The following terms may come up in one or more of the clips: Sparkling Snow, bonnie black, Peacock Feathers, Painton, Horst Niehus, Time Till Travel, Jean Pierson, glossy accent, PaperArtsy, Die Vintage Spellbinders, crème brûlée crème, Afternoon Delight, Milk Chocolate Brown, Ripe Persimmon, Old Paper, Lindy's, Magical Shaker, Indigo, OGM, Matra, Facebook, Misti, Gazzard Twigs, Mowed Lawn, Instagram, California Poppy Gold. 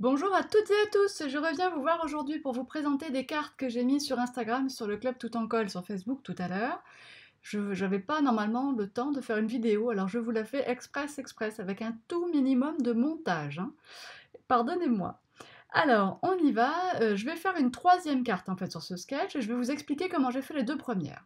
Bonjour à toutes et à tous, je reviens vous voir aujourd'hui pour vous présenter des cartes que j'ai mises sur Instagram, sur le club Tout en colle, sur Facebook tout à l'heure. Je n'avais pas normalement le temps de faire une vidéo, alors je vous la fais express avec un tout minimum de montage. Hein. Pardonnez-moi. Alors, on y va. Je vais faire une troisième carte en fait sur ce sketch et je vais vous expliquer comment j'ai fait les deux premières.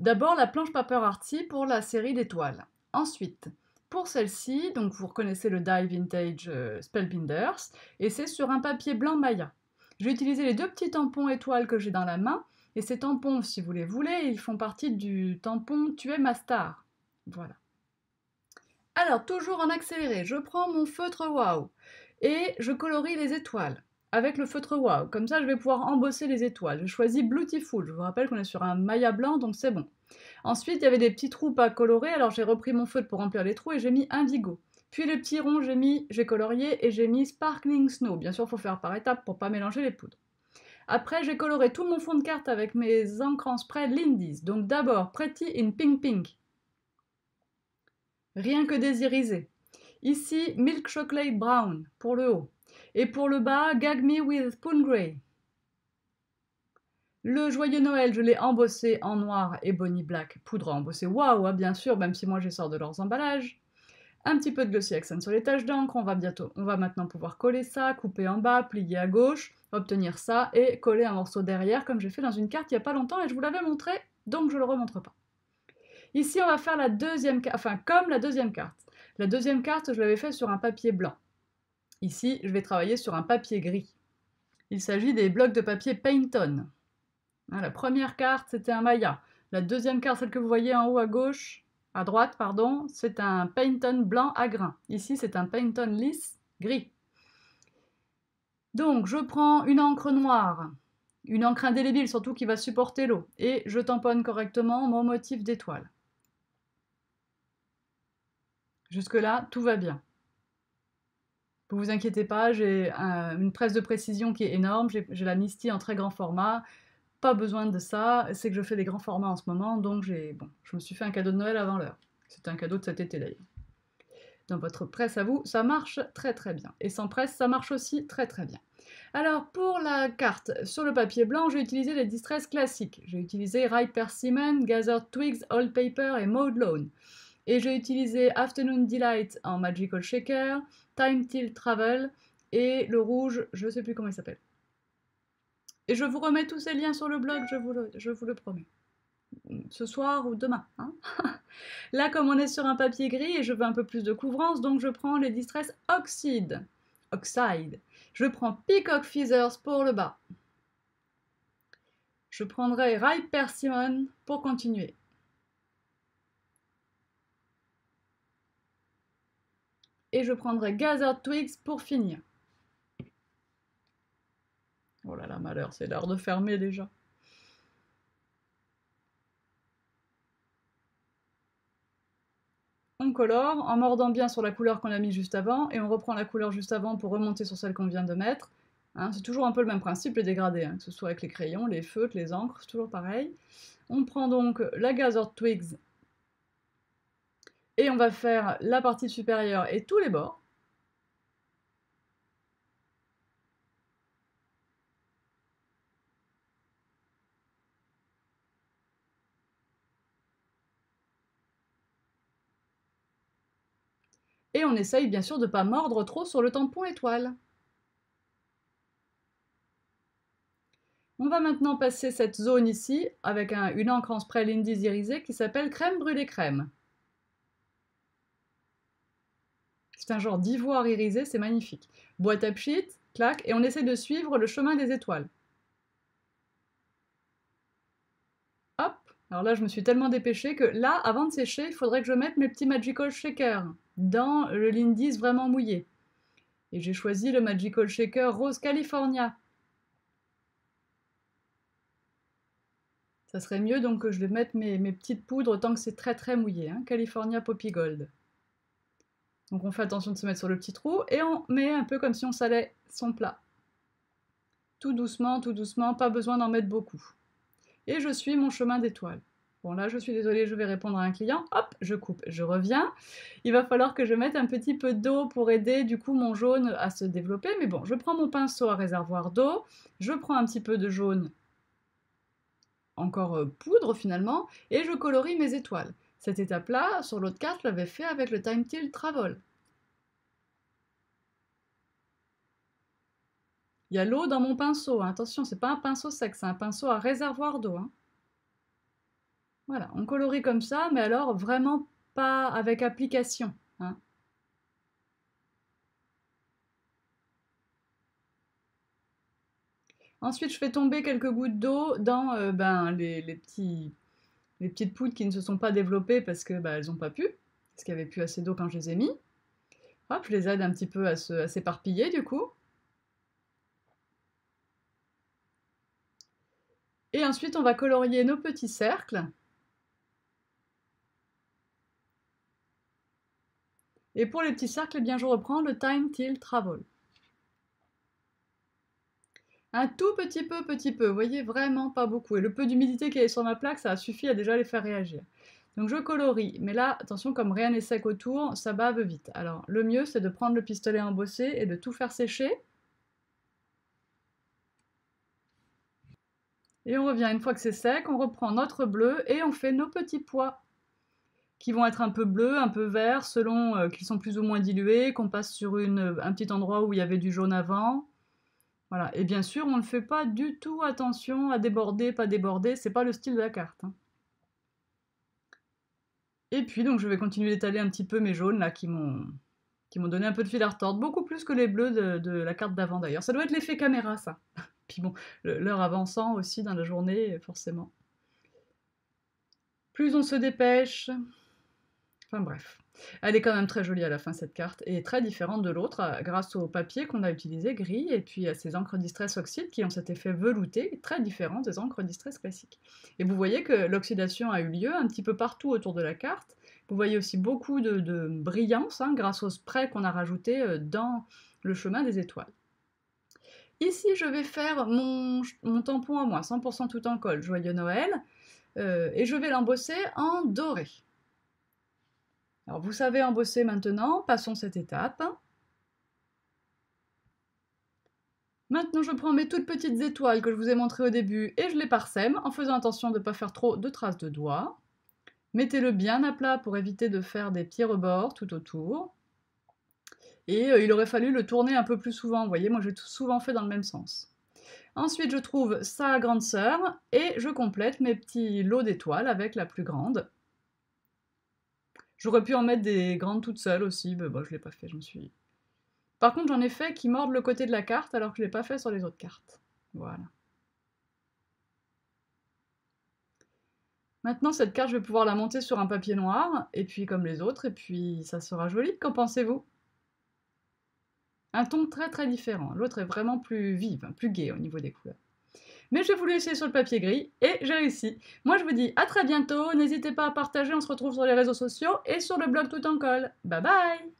D'abord la planche PaperArtsy pour la série d'étoiles. Ensuite, pour celle-ci, donc vous reconnaissez le Die Vintage Spellbinders et c'est sur un papier blanc Maya. J'ai utilisé les deux petits tampons étoiles que j'ai dans la main et ces tampons, si vous les voulez, ils font partie du tampon Tu es ma star. Voilà. Alors, toujours en accéléré, je prends mon feutre Wow et je colorie les étoiles avec le feutre Wow. Comme ça, je vais pouvoir embosser les étoiles. Je choisis Bloody Fool. Je vous rappelle qu'on est sur un Maya blanc, donc c'est bon. Ensuite, il y avait des petits trous pas colorés, alors j'ai repris mon feutre pour remplir les trous et j'ai mis Indigo. Puis les petits ronds, j'ai colorié et j'ai mis Sparkling Snow. Bien sûr, il faut faire par étapes pour pas mélanger les poudres. Après, j'ai coloré tout mon fond de carte avec mes encres en spray Lindy's. Donc d'abord, Pretty in Pink. Rien que des irisés. Ici, Milk Chocolate Brown pour le haut. Et pour le bas, Gag Me with Spoon Grey. Le Joyeux Noël, je l'ai embossé en noir et Bonnie Black, poudre embossée. Waouh, bien sûr, même si moi je sors de leurs emballages. Un petit peu de glossy accent sur les taches d'encre. On va maintenant pouvoir coller ça, couper en bas, plier à gauche, obtenir ça et coller un morceau derrière comme j'ai fait dans une carte il n'y a pas longtemps et je vous l'avais montré, donc je ne le remontre pas. Ici, on va faire la deuxième carte, enfin comme la deuxième carte. La deuxième carte, je l'avais fait sur un papier blanc. Ici, je vais travailler sur un papier gris. Il s'agit des blocs de papier Painton. La première carte, c'était un Maya. La deuxième carte, celle que vous voyez en haut à droite, pardon, c'est un Painton blanc à grains. Ici, c'est un Painton lisse gris. Donc, je prends une encre noire, une encre indélébile surtout qui va supporter l'eau, et je tamponne correctement mon motif d'étoile. Jusque-là, tout va bien. Ne vous inquiétez pas, j'ai une presse de précision qui est énorme, j'ai la Misti en très grand format, pas besoin de ça, c'est que je fais des grands formats en ce moment, donc je me suis fait un cadeau de Noël avant l'heure. C'était un cadeau de cet été d'ailleurs. Dans votre presse à vous, ça marche très très bien. Et sans presse, ça marche aussi très très bien. Alors pour la carte, sur le papier blanc, j'ai utilisé les distress classiques. J'ai utilisé Ripe Persimmon, Gazzard Twigs, Old Paper et Mowed Lawn. Et j'ai utilisé Afternoon Delight en Magical Shaker, Time Till Travel et le rouge, je ne sais plus comment il s'appelle. Et je vous remets tous ces liens sur le blog, je vous le promets. Ce soir ou demain. Hein. Là, comme on est sur un papier gris et je veux un peu plus de couvrance, donc je prends les distress Oxide. Je prends Peacock Feathers pour le bas. Je prendrai Ripe Persimmon pour continuer. Et je prendrai Gazzard Twigs pour finir. Oh là là, malheur, c'est l'heure de fermer déjà. On colore en mordant bien sur la couleur qu'on a mis juste avant et on reprend la couleur juste avant pour remonter sur celle qu'on vient de mettre. Hein, c'est toujours un peu le même principe, les dégradés, hein, que ce soit avec les crayons, les feutres, les encres, c'est toujours pareil. On prend donc la Gazzard Twigs et on va faire la partie supérieure et tous les bords. Et on essaye bien sûr de ne pas mordre trop sur le tampon étoile. On va maintenant passer cette zone ici avec une encre en spray Lindy's irisée qui s'appelle crème brûlée crème. C'est un genre d'ivoire irisé, c'est magnifique. Boîte à pchit, clac, et on essaie de suivre le chemin des étoiles. Hop, alors là je me suis tellement dépêchée que là, avant de sécher, il faudrait que je mette mes petits Magical Shakers dans le Lindy's vraiment mouillé. Et j'ai choisi le Magical Shaker Rose California. Ça serait mieux donc que je vais mettre mes petites poudres tant que c'est très très mouillé. Hein, California Poppy Gold. Donc on fait attention de se mettre sur le petit trou et on met un peu comme si on salait son plat. Tout doucement, pas besoin d'en mettre beaucoup. Et je suis mon chemin d'étoile. Bon là, je suis désolée, je vais répondre à un client. Hop, je coupe, je reviens. Il va falloir que je mette un petit peu d'eau pour aider du coup mon jaune à se développer. Mais bon, je prends mon pinceau à réservoir d'eau. Je prends un petit peu de jaune, encore poudre finalement, et je colorie mes étoiles. Cette étape-là, sur l'autre carte, je l'avais fait avec le Time Till Travel. Il y a l'eau dans mon pinceau, hein. Attention, c'est pas un pinceau sec, c'est un pinceau à réservoir d'eau. Hein. Voilà, on colorie comme ça, mais alors vraiment pas avec application. Hein. Ensuite, je fais tomber quelques gouttes d'eau dans les petites poudres qui ne se sont pas développées parce que elles n'ont pas pu, parce qu'il n'y avait plus assez d'eau quand je les ai mis. Hop, je les aide un petit peu à s'éparpiller du coup. Et ensuite, on va colorier nos petits cercles. Et pour les petits cercles, eh bien, je reprends le Time Till Travel. Un tout petit peu, vous voyez, vraiment pas beaucoup. Et le peu d'humidité qui est sur ma plaque, ça a suffi à déjà les faire réagir. Donc je colorie, mais là, attention, comme rien n'est sec autour, ça bave vite. Alors le mieux, c'est de prendre le pistolet embossé et de tout faire sécher. Et on revient une fois que c'est sec, on reprend notre bleu et on fait nos petits pois qui vont être un peu bleus, un peu verts, selon qu'ils sont plus ou moins dilués, qu'on passe sur un petit endroit où il y avait du jaune avant. Voilà. Et bien sûr, on ne fait pas du tout attention à déborder, pas déborder, c'est pas le style de la carte. Hein. Et puis, donc, je vais continuer d'étaler un petit peu mes jaunes là qui m'ont donné un peu de fil à retordre, beaucoup plus que les bleus de la carte d'avant d'ailleurs. Ça doit être l'effet caméra, ça. Puis bon, l'heure avançant aussi dans la journée, forcément. Plus on se dépêche. Enfin bref. Elle est quand même très jolie à la fin, cette carte, et très différente de l'autre, grâce au papier qu'on a utilisé gris, et puis à ces encres distress Oxide qui ont cet effet velouté, très différent des encres distress classiques. Et vous voyez que l'oxydation a eu lieu un petit peu partout autour de la carte. Vous voyez aussi beaucoup de brillance, hein, grâce au spray qu'on a rajouté dans le chemin des étoiles. Ici, je vais faire mon tampon à moi, 100% tout en colle, joyeux Noël, et je vais l'embosser en doré. Alors, vous savez embosser maintenant, passons cette étape. Maintenant, je prends mes toutes petites étoiles que je vous ai montrées au début et je les parsème, en faisant attention de ne pas faire trop de traces de doigts. Mettez-le bien à plat pour éviter de faire des petits rebords tout autour. Et il aurait fallu le tourner un peu plus souvent, vous voyez, moi j'ai souvent fait dans le même sens. Ensuite, je trouve sa grande sœur, et je complète mes petits lots d'étoiles avec la plus grande. J'aurais pu en mettre des grandes toutes seules aussi, mais bon, je ne l'ai pas fait, je me suis... Par contre, j'en ai fait qui mordent le côté de la carte, alors que je ne l'ai pas fait sur les autres cartes. Voilà. Maintenant, cette carte, je vais pouvoir la monter sur un papier noir, et puis comme les autres, et puis ça sera joli, qu'en pensez-vous? Un ton très très différent, l'autre est vraiment plus vive, plus gaie au niveau des couleurs. Mais je voulais essayer sur le papier gris et j'ai réussi. Moi je vous dis à très bientôt, n'hésitez pas à partager, on se retrouve sur les réseaux sociaux et sur le blog Tout en colle. Bye bye!